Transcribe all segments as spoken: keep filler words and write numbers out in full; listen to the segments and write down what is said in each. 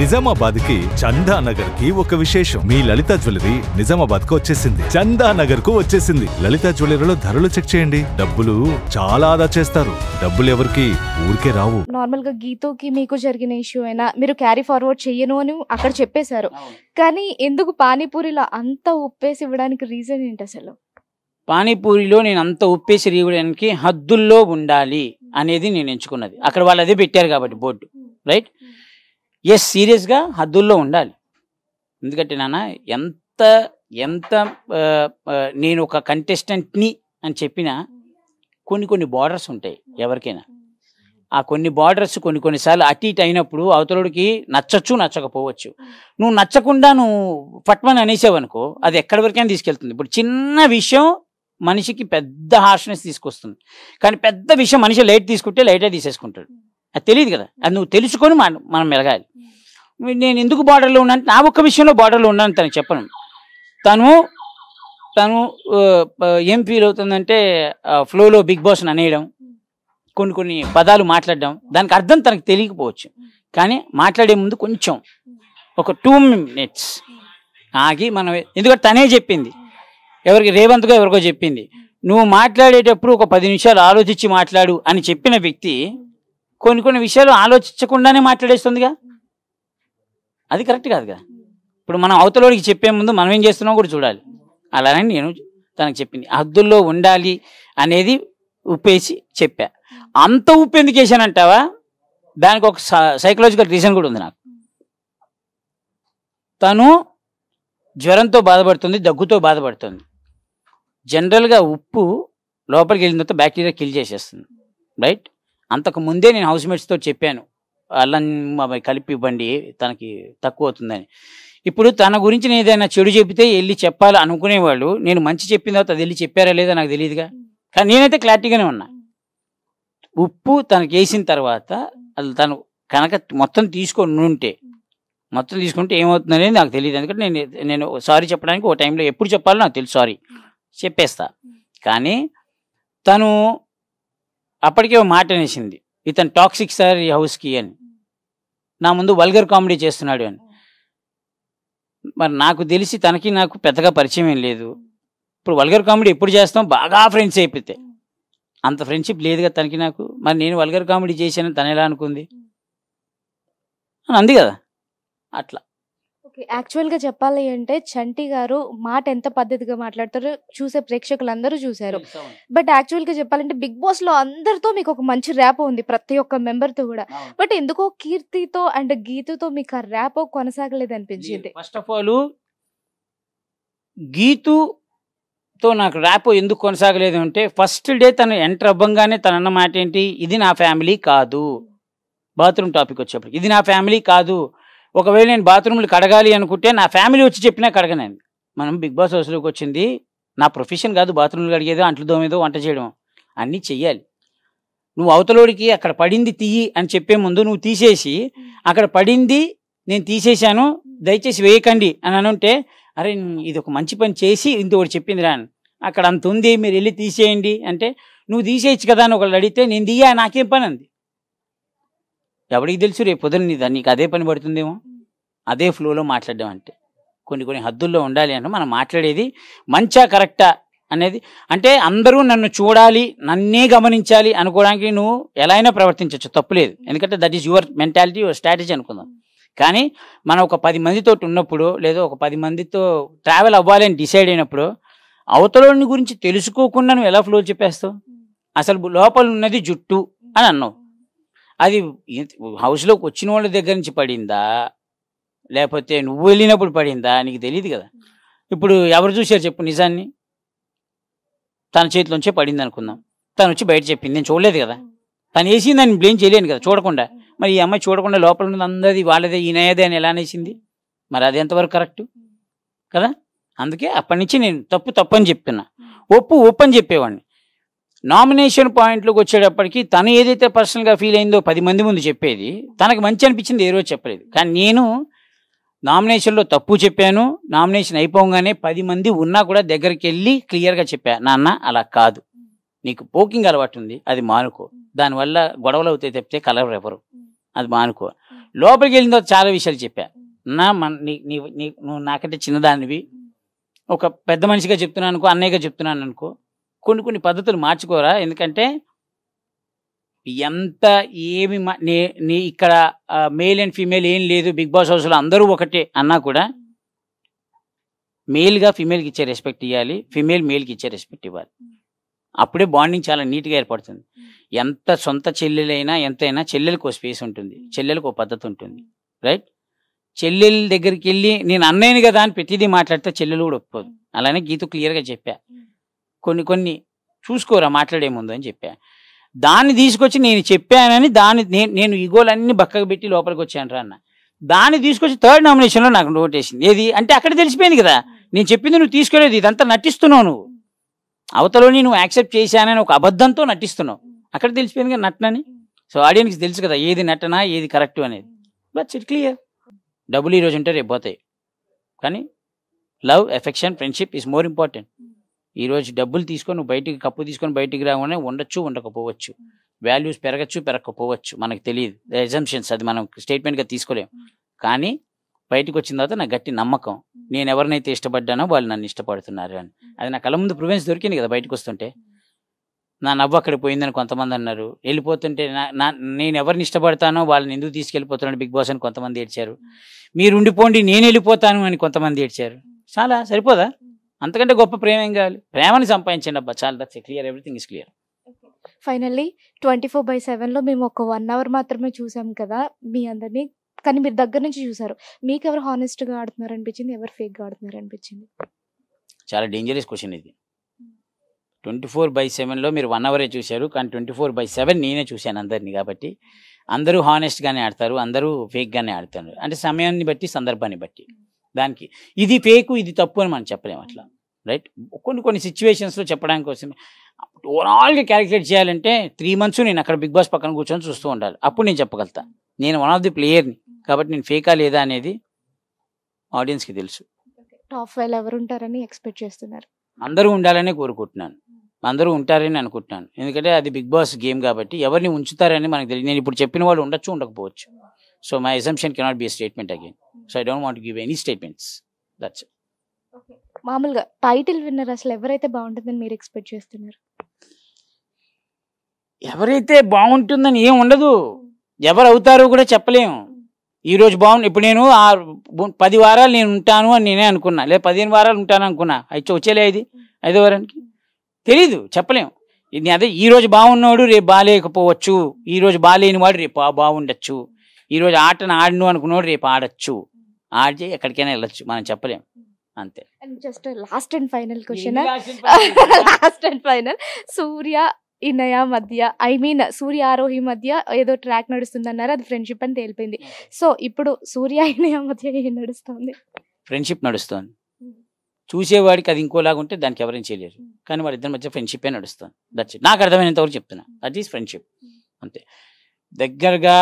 నిజామాబాద్ కి చందా నగర్ కి ఒక విశేషం. మీ లలిత జ్యువెలరీ నిజామాబాద్ కు వచ్చేసింది, చందా నగర్ కు వచ్చేసింది. లలిత జ్యువెలరీలో ధరలు చెక్ చేయండి, డబ్బులు చాలా ఆదా చేస్తారు. డబ్బులు ఎవరికి ఊరికే రావు. నార్మల్ గా గీతోకి మీకు జరిగిన ఇష్యూ అయినా మీరు క్యారీ ఫార్వర్డ్ చెయ్యను అని అక్కడ చెప్పేశారు, కానీ ఎందుకు పానీపూరిలో అంత ఉప్పేసి ఇవ్వడానికి రీజన్ ఏంటి? అసలు పానీపూరిలో నేను అంత ఉప్పేసి ఇవ్వడానికి హద్దుల్లో ఉండాలి అనేది నేను ఎంచుకున్నది. అక్కడ వాళ్ళు అదే పెట్టారు కాబట్టి బోర్డు, రైట్? ఎస్, సీరియస్గా హద్దుల్లో ఉండాలి. ఎందుకంటే నాన్న ఎంత ఎంత నేను ఒక కంటెస్టెంట్ని అని చెప్పినా కొన్ని కొన్ని బార్డర్స్ ఉంటాయి ఎవరికైనా. ఆ కొన్ని బార్డర్స్ కొన్ని కొన్నిసార్లు అటు ఇటు అయినప్పుడు అవతలకి నచ్చచ్చు, నచ్చకపోవచ్చు. నువ్వు నచ్చకుండా నువ్వు పట్మని అనేసావనుకో, అది ఎక్కడి వరకైనా తీసుకెళ్తుంది. ఇప్పుడు చిన్న విషయం మనిషికి పెద్ద హార్ష్నెస్ తీసుకొస్తుంది, కానీ పెద్ద విషయం మనిషి లైట్ తీసుకుంటే లైటే తీసేసుకుంటాడు. అది తెలియదు కదా, అది నువ్వు తెలుసుకొని మనం మెలగాలి. నేను ఎందుకు బార్డర్లో ఉన్నాను? నా ఒక్క విషయంలో బార్డర్లో ఉన్నాను తను చెప్పను. తను తను ఏం ఫీల్ అవుతుందంటే ఫ్లోలో బిగ్ బాస్ అనేయడం, కొన్ని కొన్ని పదాలు మాట్లాడడం, దానికి అర్థం తనకు తెలియకపోవచ్చు. కానీ మాట్లాడే ముందు కొంచెం ఒక టూ మినిట్స్ ఆగి మనం, ఎందుకంటే తనే చెప్పింది, ఎవరికి రేవంత్గా ఎవరికో చెప్పింది, నువ్వు మాట్లాడేటప్పుడు ఒక పది నిమిషాలు ఆలోచించి మాట్లాడు అని చెప్పిన వ్యక్తి కొన్ని కొన్ని విషయాలు ఆలోచించకుండానే మాట్లాడేస్తుందిగా, అది కరెక్ట్ కాదు కదా. ఇప్పుడు మనం అవతలోడికి చెప్పే ముందు మనం ఏం చేస్తున్నామో కూడా చూడాలి. అలానే నేను తనకు చెప్పింది హద్దుల్లో ఉండాలి అనేది ఉప్పేసి చెప్పా. అంత ఉప్పు ఎందుకు వేసానంటావా, దానికి ఒక సైకలాజికల్ రీజన్ కూడా ఉంది నాకు. తను జ్వరంతో బాధపడుతుంది, దగ్గుతో బాధపడుతుంది. జనరల్గా ఉప్పు లోపలికి వెళ్ళిన తర్వాత బ్యాక్టీరియా కిల్ చేసేస్తుంది, రైట్? అంతకుముందే నేను హౌస్మేట్స్తో చెప్పాను అల్లం అవి కలిపి ఇవ్వండి తనకి తక్కువ అవుతుందని. ఇప్పుడు తన గురించి నేను ఏదైనా చెడు చెప్తే వెళ్ళి చెప్పాలి అనుకునేవాళ్ళు, నేను మంచి చెప్పిన తర్వాత అది వెళ్ళి చెప్పారా లేదా నాకు తెలియదుగా. కానీ నేనైతే క్లారిటీగానే ఉన్నా. ఉప్పు తనకు వేసిన తర్వాత అది తను కనుక మొత్తం తీసుకొని ఉంటే, మొత్తం తీసుకుంటే ఏమవుతుంది అనేది నాకు తెలియదు. ఎందుకంటే నేను నేను సారీ చెప్పడానికి ఓ టైంలో ఎప్పుడు చెప్పాలో నాకు తెలుసు, సారీ చెప్పేస్తా. కానీ తను అప్పటికే మాట అనేసింది, ఇతను టాక్సిక్ సార్ ఈ హౌస్కి అని, నా ముందు వల్గర్ కామెడీ చేస్తున్నాడు అని. మరి నాకు తెలిసి తనకి నాకు పెద్దగా పరిచయం ఏం లేదు. ఇప్పుడు వల్గర్ కామెడీ ఎప్పుడు చేస్తాం, బాగా ఫ్రెండ్స్ అయిపోతే. అంత ఫ్రెండ్షిప్ లేదుగా తనకి నాకు. మరి నేను వల్గర్ కామెడీ చేశాను తను ఎలా అనుకుంది అని అంది కదా, అట్లా. యాక్చువల్గా చెప్పాలి అంటే చంటి గారు మాట ఎంత పద్ధతిగా మాట్లాడతారో చూసే ప్రేక్షకులు అందరూ చూశారు. బట్ యాక్చువల్గా చెప్పాలంటే బిగ్ బాస్ లో అందరితో మీకు ఒక మంచి ర్యాపో ఉంది, ప్రతి ఒక్క మెంబర్తో కూడా. బట్ ఎందుకో కీర్తితో అండ్ గీతుతో మీకు ఆ ర్యాపో కొనసాగలేదు అనిపించింది. ఫస్ట్ ఆఫ్ ఆల్ గీతుతో నాకు ర్యాపో ఎందుకు కొనసాగలేదు అంటే, ఫస్ట్ డే తను ఎంటర్ అవ్వంగానే తన అన్న మాట ఏంటి, ఇది నా ఫ్యామిలీ కాదు. బాత్రూమ్ టాపిక్ వచ్చేప్పుడు ఇది నా ఫ్యామిలీ కాదు. ఒకవేళ నేను బాత్రూమ్లు కడగాలి అనుకుంటే నా ఫ్యామిలీ వచ్చి చెప్పినా కడగనండి. మనం బిగ్ బాస్ హౌస్లోకి వచ్చింది నా ప్రొఫెషన్ కాదు, బాత్రూమ్లు కడిగేదో, అంట్లు దోమేదో, వంట చేయడం అన్నీ చెయ్యాలి. నువ్వు అవతలోడికి అక్కడ పడింది తీయి అని చెప్పే ముందు నువ్వు తీసేసి అక్కడ పడింది నేను తీసేశాను దయచేసి వేయకండి అని అనుంటే, అరే ఇది ఒక మంచి పని చేసి ఇంతోటి చెప్పింది రా అని, అక్కడ అంత ఉంది మీరు వెళ్ళి తీసేయండి అంటే నువ్వు తీసేయచ్చు కదా అని ఒకళ్ళు అడిగితే నేను తీయా నాకేం పని అంది. ఎవరికి తెలుసు రేపు పొద్దున నీ దాన్ని నీకు అదే పని పడుతుందేమో. అదే ఫ్లోలో మాట్లాడడం అంటే కొన్ని కొన్ని హద్దుల్లో ఉండాలి. అంటే మనం మాట్లాడేది మంచా కరెక్టా అనేది, అంటే అందరూ నన్ను చూడాలి, నన్నే గమనించాలి అనుకోవడానికి నువ్వు ఎలా అయినా ప్రవర్తించవచ్చు, తప్పులేదు. ఎందుకంటే that is your mentality, your strategy అనుకుందాం. కానీ మనం ఒక పది మందితో ఉన్నప్పుడు, లేదా ఒక పది మందితో ట్రావెల్ అవ్వాలి అని డిసైడ్ అయినప్పుడు అవతలని గురించి తెలుసుకోకుండా నువ్వు ఎలా ఫ్లో చెప్పేస్తావు? అసలు లోపల ఉన్నది జుట్టు అని అన్నావు, అది హౌస్లోకి వచ్చిన వాళ్ళ దగ్గర నుంచి పడిందా లేకపోతే నువ్వు వెళ్ళినప్పుడు పడిందా నీకు తెలియదు కదా. ఇప్పుడు ఎవరు చూశారు చెప్పు నిజాన్ని? తన చేతిలోంచే పడింది అనుకుందాం, తను వచ్చి బయట చెప్పింది, నేను చూడలేదు కదా. తను వేసింది దాన్ని బ్లేమ్ చేయలేను కదా చూడకుండా. మరి ఈ అమ్మాయి చూడకుండా లోపల ఉన్నది అందరిది వాళ్ళదే ఈయనదే అని ఎలా అనేసింది? మరి అది ఎంతవరకు కరెక్ట్ కదా. అందుకే అప్పటి నుంచి నేను తప్పు తప్పు అని చెప్తున్నా, ఒప్పు ఒప్పు అని చెప్పేవాడిని. నామినేషన్ పాయింట్లోకి వచ్చేటప్పటికి తను ఏదైతే పర్సనల్గా ఫీల్ అయిందో పది మంది ముందు చెప్పేది, తనకు మంచి అనిపించింది ఏ రోజు చెప్పలేదు. కానీ నేను నామినేషన్లో తప్పు చెప్పాను, నామినేషన్ అయిపోగానే పది మంది ఉన్నా కూడా దగ్గరికి వెళ్ళి క్లియర్గా చెప్పాను, నాన్న అలా కాదు, నీకు పోకింగ్ అలవాటు ఉంది, అది మానుకో, దానివల్ల గొడవలు అవుతాయి తప్పితే కలవరు ఎవరు, అది మానుకో. లోపలికి వెళ్ళిన తర్వాత చాలా విషయాలు చెప్పా. నా నువ్వు నాకంటే చిన్నదానివి, ఒక పెద్ద మనిషిగా చెప్తున్నాను అనుకో, అన్నయ్యగా చెప్తున్నాను అనుకో, కొన్ని కొన్ని పద్ధతులు మార్చుకోరా. ఎందుకంటే ఎంత ఏమి నీ ఇక్కడ మేల్ అండ్ ఫీమేల్ ఏం లేదు, బిగ్ బాస్ హౌస్లో అందరూ ఒకటే అన్నా కూడా మేల్గా ఫీమేల్కి ఇచ్చే రెస్పెక్ట్ ఇవ్వాలి, ఫీమేల్ మేల్కి ఇచ్చే రెస్పెక్ట్ ఇవ్వాలి. అప్పుడే బాండింగ్ చాలా నీట్గా ఏర్పడుతుంది. ఎంత సొంత చెల్లెలైనా ఎంతైనా చెల్లెలకు ఒక స్పేస్ ఉంటుంది, చెల్లెలకు ఒక పద్ధతి ఉంటుంది, రైట్? చెల్లెల దగ్గరికి వెళ్ళి నేను అన్నయ్యని కదా అని ప్రతిదీ మాట్లాడితే చెల్లెలు కూడా ఒప్పుకోదు. అలానే గీత క్లియర్గా చెప్పా, కొన్ని కొన్ని చూసుకోరా మాట్లాడేముందు అని చెప్పా. దాన్ని తీసుకొచ్చి నేను చెప్పానని దాన్ని నేను ఈగోలన్నీ బక్కకు పెట్టి లోపలికి వచ్చాను రా అన్న. దాన్ని తీసుకొచ్చి థర్డ్ నామినేషన్లో నాకు నోటేసింది. ఏది అంటే అక్కడ తెలిసిపోయింది కదా, నేను చెప్పింది నువ్వు తీసుకోలేదు, ఇదంతా నటిస్తున్నావు నువ్వు, అవతలని నువ్వు యాక్సెప్ట్ చేశానని ఒక అబద్ధంతో నటిస్తున్నావు. అక్కడ తెలిసిపోయింది కదా నటనని. సో ఆడియన్స్కి తెలుసు కదా ఏది నటన ఏది కరెక్ట్ అనేది. But it clear. డబ్బులు ఈరోజు ఉంటే రేపు పోతాయి, కానీ love, affection, friendship is more important. ఈరోజు డబ్బులు తీసుకొని నువ్వు బయటికి కప్పు తీసుకొని బయటికి రాగానే ఉండొచ్చు, ఉండకపోవచ్చు, వాల్యూస్ పెరగచ్చు, పెరగకపోవచ్చు, మనకు తెలియదు, ఎజంప్షన్స్, అది మనం స్టేట్మెంట్గా తీసుకోలేము. కానీ బయటకు వచ్చిన తర్వాత నాకు గట్టి నమ్మకం, నేను ఎవరినైతే ఇష్టపడ్డానో వాళ్ళు నన్ను ఇష్టపడుతున్నారు అని. అది నా కళ్ళ ముందు ప్రూవెన్స్ దొరికింది కదా బయటకు వస్తుంటే. నా నవ్వు అక్కడ పోయిందని కొంతమంది అన్నారు, వెళ్ళిపోతుంటే నా నేను ఎవరిని ఇష్టపడతానో వాళ్ళని ఎందుకు తీసుకెళ్ళిపోతున్నాను బిగ్ బాస్ అని కొంతమంది ఏడ్చారు, మీరు ఉండిపోండి నేను వెళ్ళిపోతాను అని కొంతమంది ఏడ్చారు. చాలా సరిపోదా? అంతకంటే గొప్ప ప్రేమ ఏం కావాలి? ప్రేమని సంపాదించండి అబ్బా, చాలా. That's clear, everything is clear. Finally twenty four by సెవెన్లో మేము ఒక వన్ అవర్ మాత్రమే చూసాం కదా మీ అందరినీ, కానీ మీరు దగ్గర నుంచి చూసారు. మీకు ఎవరు హానెస్ట్గా ఆడుతున్నారు అనిపించింది, ఎవరు ఫేక్గా ఆడుతున్నారు అనిపించింది? చాలా డేంజరస్ క్వశ్చన్ ఇది. ట్వంటీ ఫోర్ బై సెవెన్లో మీరు వన్ అవరే చూశారు, కానీ ట్వంటీ ఫోర్ బై సెవెన్ నేనే చూశాను అందరినీ. కాబట్టి అందరూ హానెస్ట్గానే ఆడతారు, అందరూ ఫేక్గానే ఆడతారు. అంటే సమయాన్ని బట్టి, సందర్భాన్ని బట్టి దానికి ఇది ఫేకు ఇది తప్పు అని మనం చెప్పలేము అట్లా, రైట్? కొన్ని కొన్ని సిచ్యువేషన్స్లో చెప్పడానికి కోసం ఓవరాల్గా క్యాలిక్యులేట్ చేయాలంటే త్రీ మంత్స్ నేను అక్కడ బిగ్ బాస్ పక్కన కూర్చొని చూస్తూ ఉండాలి. అప్పుడు నేను చెప్పగలుగుతా నేను వన్ ఆఫ్ ది ప్లేయర్ని, కాబట్టి నేను ఫేకా లేదా అనేది ఆడియన్స్కి తెలుసు. టాప్ ఫైవ్ ఎవరు ఉంటారని ఎక్స్పెక్ట్ చేస్తున్నారు? అందరూ ఉండాలని కోరుకుంటున్నాను, అందరూ ఉంటారని అనుకుంటున్నాను. ఎందుకంటే అది బిగ్ బాస్ గేమ్ కాబట్టి ఎవరిని ఉంచుతారని మనకు తెలియదు. నేను ఇప్పుడు చెప్పిన వాళ్ళు ఉండొచ్చు, ఉండకపోవచ్చు. So my assumption cannot be a statement again. So I don't want to give any statements. That's it. మామూలుగా టైటిల్ విన్నర్ అసలు ఎవరైతే బాగుంటుందని మీరు ఎక్స్పెక్ట్ చేస్తున్నారు? ఎవరైతే బాగుంటుందని ఏం ఉండదు, ఎవరు అవుతారో కూడా చెప్పలేము. ఈరోజు బాగుంది, ఇప్పుడు నేను ఆ పది వారాలు నేను ఉంటాను అని నేనే అనుకున్నా, లేదా పదిహేను వారాలు ఉంటాను అనుకున్నా, అయితే వచ్చేలే ఐదు ఐదో వారానికి తెలీదు, చెప్పలేము. ఇది అదే, ఈరోజు బాగున్నవాడు రేపు బాగాలేకపోవచ్చు, ఈరోజు బాగాలేని వాడు రేపు బాగుండొచ్చు, ఈరోజు ఆటను ఆడను అనుకున్నవాడు రేపు ఆడచ్చు, ఆడి ఎక్కడికైనా వెళ్ళచ్చు, మనం చెప్పలేము, అంతే. And just last and final question, last and final, Surya Inaya మధ్య, ఐ మీన్ సూర్య ఆరోహి మధ్య ఏదో ట్రాక్ నడుస్తుంది అన్నారు, అది ఫ్రెండ్షిప్ అని తేలిపోయింది. సో ఇప్పుడు సూర్య ఇన్నయ మధ్య ఏం నడుస్తుంది? ఫ్రెండ్షిప్ నడుస్తుంది. చూసేవాడికి అది ఇంకోలాగా ఉంటే దానికి ఎవరేం చేయలేరు, కానీ వాళ్ళిద్దరి మధ్య ఫ్రెండ్షిప్ ఏ నడుస్తుంది. That's it. నాకు అర్థమైనంతవరకు చెప్తున్నా, దట్ ఈస్ ఫ్రెండ్షిప్, అంతే. దగ్గరగా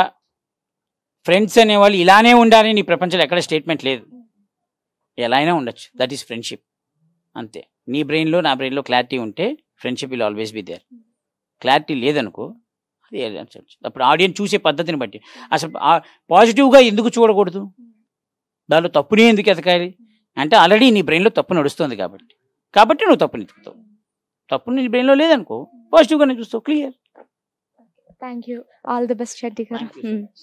ఫ్రెండ్స్ అనేవాళ్ళు ఇలానే ఉండాలని ఈ ప్రపంచంలో ఎక్కడ స్టేట్మెంట్ లేదు, ఎలా అయినా ఉండొచ్చు. దట్ ఈస్ ఫ్రెండ్షిప్, అంతే. నీ బ్రెయిన్లో నా బ్రెయిన్లో క్లారిటీ ఉంటే friendship will always be there. Clarity లేదనుకో, అది అప్పుడు ఆడియన్స్ చూసే పద్ధతిని బట్టి. అసలు పాజిటివ్గా ఎందుకు చూడకూడదు, దానిలో తప్పునే ఎందుకు ఎతకాలి అంటే ఆల్రెడీ నీ బ్రెయిన్లో తప్పు నడుస్తుంది కాబట్టి కాబట్టి నువ్వు తప్పుని ఎతుకుతావు. తప్పు నీ బ్రెయిన్లో లేదనుకో, పాజిటివ్గానే చూస్తావు. Clear. Thank you. All the best చెడ్డి గారు.